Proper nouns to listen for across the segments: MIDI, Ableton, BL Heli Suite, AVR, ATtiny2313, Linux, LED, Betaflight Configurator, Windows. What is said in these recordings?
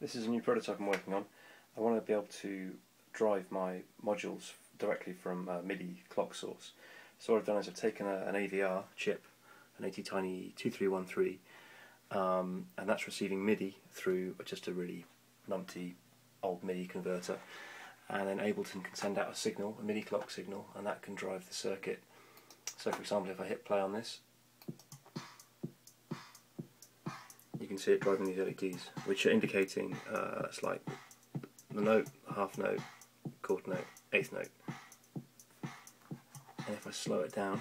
This is a new prototype I'm working on. I want to be able to drive my modules directly from a MIDI clock source. So what I've done is I've taken an AVR chip, an ATtiny2313, and that's receiving MIDI through just a really numpty old MIDI converter, and then Ableton can send out a signal, a MIDI clock signal, and that can drive the circuit. So for example, if I hit play on this, you can see it driving these LEDs, which are indicating it's like the note, half note, quarter note, eighth note. And if I slow it down,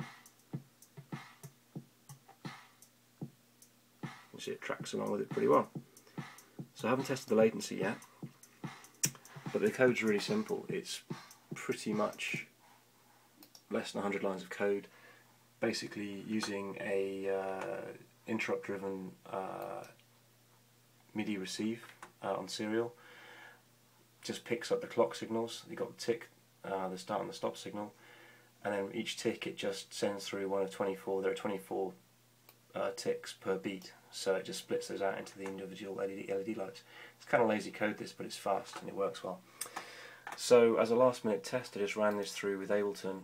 you see it tracks along with it pretty well. So I haven't tested the latency yet, but the code's really simple. It's pretty much less than 100 lines of code, basically using a interrupt-driven MIDI receive on serial. Just picks up the clock signals. You've got the tick, the start and the stop signal, and then each tick it just sends through one of 24. There are 24 ticks per beat, so it just splits those out into the individual LED lights. It's kind of lazy code this, but it's fast and it works well. So as a last-minute test, I just ran this through with Ableton,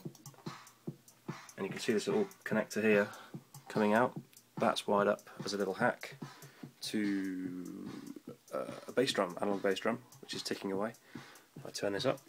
and you can see this little connector here coming out. That's wired up as a little hack to a bass drum, analog bass drum, which is ticking away. If I turn this up.